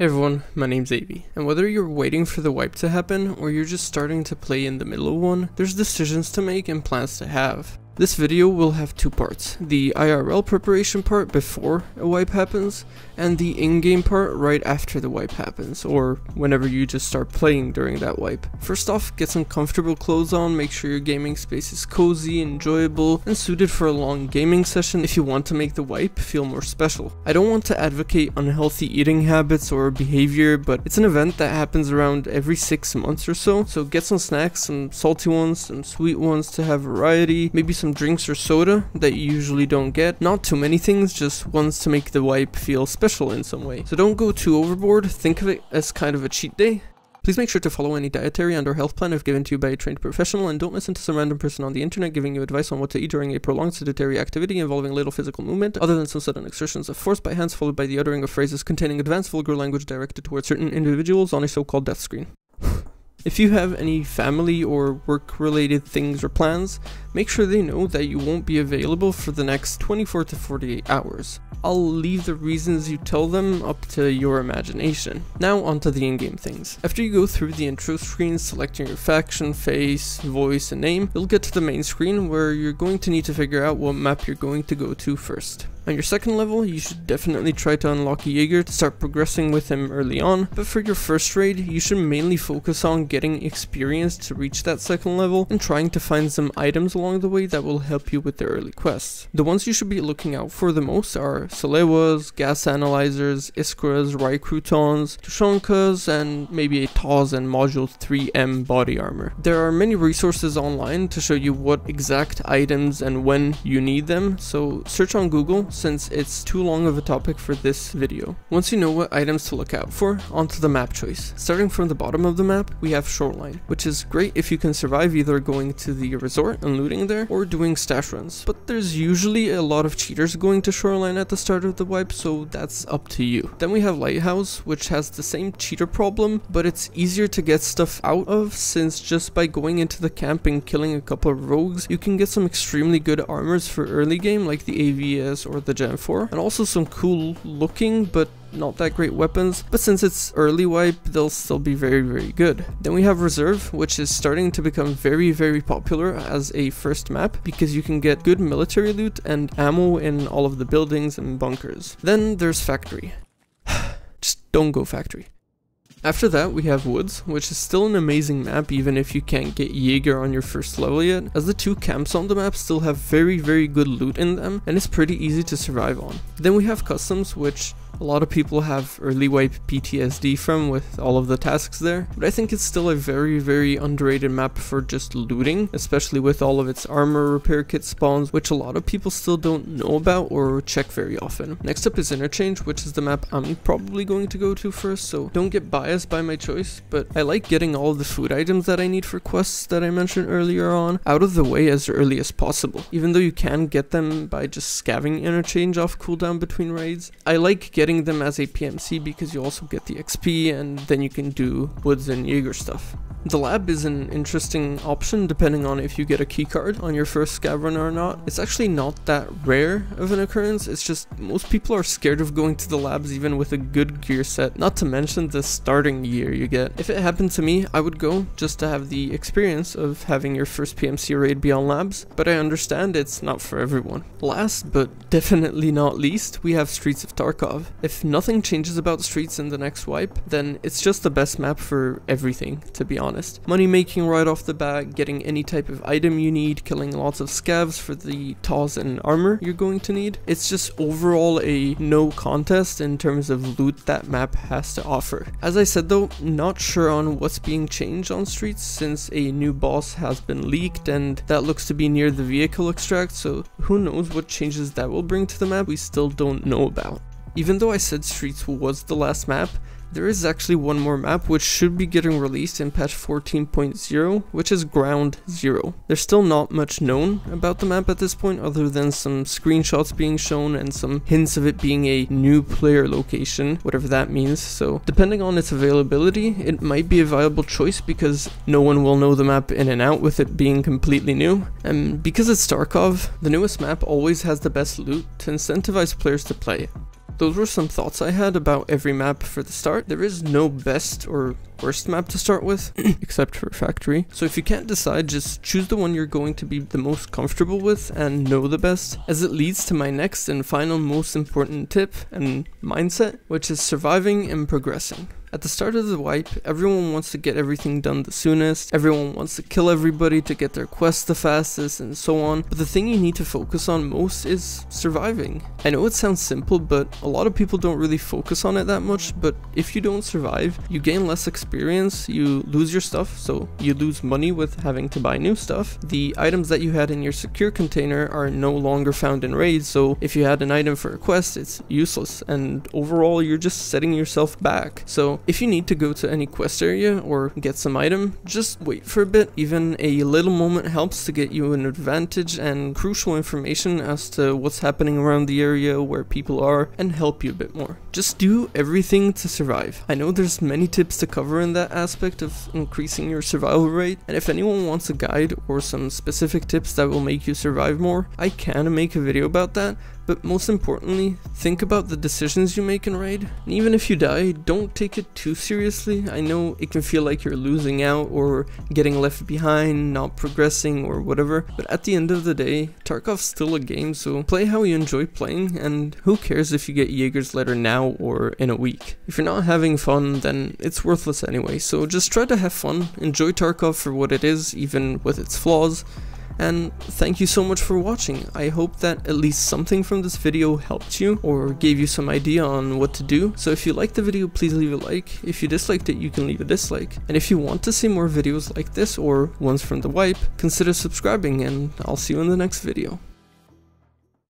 Hey everyone, my name's Avey, and whether you're waiting for the wipe to happen or you're just starting to play in the middle of one, there's decisions to make and plans to have. This video will have two parts, the IRL preparation part before a wipe happens, and the in-game part right after the wipe happens, or whenever you just start playing during that wipe. First off, get some comfortable clothes on, make sure your gaming space is cozy, enjoyable, and suited for a long gaming session if you want to make the wipe feel more special. I don't want to advocate unhealthy eating habits or behavior, but it's an event that happens around every 6 months or so, so get some snacks, some salty ones, some sweet ones to have variety, maybe some drinks or soda that you usually don't get. Not too many things, just ones to make the wipe feel special in some way. So don't go too overboard, think of it as kind of a cheat day. Please make sure to follow any dietary and or health plan if given to you by a trained professional, and don't listen to some random person on the internet giving you advice on what to eat during a prolonged sedentary activity involving little physical movement other than some sudden exertions of force by hands followed by the uttering of phrases containing advanced vulgar language directed towards certain individuals on a so-called death screen. If you have any family or work-related things or plans, make sure they know that you won't be available for the next 24 to 48 hours. I'll leave the reasons you tell them up to your imagination. Now onto the in-game things. After you go through the intro screen, selecting your faction, face, voice, and name, you'll get to the main screen where you're going to need to figure out what map you're going to go to first. On your second level, you should definitely try to unlock Jaeger to start progressing with him early on, but for your first raid, you should mainly focus on getting experience to reach that second level and trying to find some items along the way that will help you with the early quests. The ones you should be looking out for the most are Solewas, Gas Analyzers, Iskras, Rye Croutons, Tushankas, and maybe a Taz and Module 3M body armor. There are many resources online to show you what exact items and when you need them, so search on Google, since it's too long of a topic for this video. Once you know what items to look out for, onto the map choice. Starting from the bottom of the map, we have Shoreline, which is great if you can survive either going to the resort and looting there, or doing stash runs, but there's usually a lot of cheaters going to Shoreline at the start of the wipe, so that's up to you. Then we have Lighthouse, which has the same cheater problem, but it's easier to get stuff out of, since just by going into the camp and killing a couple of rogues, you can get some extremely good armors for early game, like the AVS or the Gen 4, and also some cool looking but not that great weapons, but since it's early wipe, they'll still be very good. Then we have Reserve, which is starting to become very popular as a first map because you can get good military loot and ammo in all of the buildings and bunkers. Then there's Factory. Just don't go Factory. After that, we have Woods, which is still an amazing map even if you can't get Jaeger on your first level yet, as the two camps on the map still have very good loot in them, and it's pretty easy to survive on. Then we have Customs, which a lot of people have early wipe PTSD from with all of the tasks there, but I think it's still a very underrated map for just looting, especially with all of its armor repair kit spawns, which a lot of people still don't know about or check very often. Next up is Interchange, which is the map I'm probably going to go to first, so don't get biased by my choice, but I like getting all of the food items that I need for quests that I mentioned earlier on out of the way as early as possible, even though you can get them by just scabbing Interchange off cooldown between raids. I like getting them as a PMC because you also get the XP, and then you can do Woods and Jaeger stuff. The lab is an interesting option depending on if you get a keycard on your first scav run or not. It's actually not that rare of an occurrence, it's just most people are scared of going to the labs even with a good gear set, not to mention the starting gear you get. If it happened to me, I would go just to have the experience of having your first PMC raid be on labs, but I understand it's not for everyone. Last but definitely not least, we have Streets of Tarkov. If nothing changes about Streets in the next wipe, then it's just the best map for everything, to be honest. Money making right off the bat, getting any type of item you need, killing lots of scavs for the Taz and armor you're going to need. It's just overall a no contest in terms of loot that map has to offer. As I said though, not sure on what's being changed on Streets since a new boss has been leaked and that looks to be near the vehicle extract, so who knows what changes that will bring to the map we still don't know about. Even though I said Streets was the last map, there is actually one more map which should be getting released in patch 14.0, which is Ground Zero. There's still not much known about the map at this point other than some screenshots being shown and some hints of it being a new player location, whatever that means, so depending on its availability, it might be a viable choice because no one will know the map in and out with it being completely new, and because it's Tarkov, the newest map always has the best loot to incentivize players to play it. Those were some thoughts I had about every map for the start. There is no best or worst map to start with, except for Factory. So if you can't decide, just choose the one you're going to be the most comfortable with and know the best, as it leads to my next and final most important tip and mindset, which is surviving and progressing. At the start of the wipe, everyone wants to get everything done the soonest, everyone wants to kill everybody to get their quest the fastest, and so on, but the thing you need to focus on most is surviving. I know it sounds simple, but a lot of people don't really focus on it that much, but if you don't survive, you gain less experience, you lose your stuff, so you lose money with having to buy new stuff. The items that you had in your secure container are no longer found in raids, so if you had an item for a quest, it's useless, and overall you're just setting yourself back. So if you need to go to any quest area or get some item, just wait for a bit. Even a little moment helps to get you an advantage and crucial information as to what's happening around the area, where people are, and help you a bit more. Just do everything to survive. I know there's many tips to cover in that aspect of increasing your survival rate, and if anyone wants a guide or some specific tips that will make you survive more, I can make a video about that. But most importantly, think about the decisions you make in raid, and even if you die, don't take it too seriously. I know it can feel like you're losing out or getting left behind, not progressing or whatever, but at the end of the day, Tarkov's still a game, so play how you enjoy playing, and who cares if you get Jaeger's letter now or in a week. If you're not having fun, then it's worthless anyway, so just try to have fun, enjoy Tarkov for what it is, even with its flaws. And thank you so much for watching. I hope that at least something from this video helped you or gave you some idea on what to do. So if you liked the video, please leave a like. If you disliked it, you can leave a dislike. And if you want to see more videos like this or ones from the wipe, consider subscribing, and I'll see you in the next video.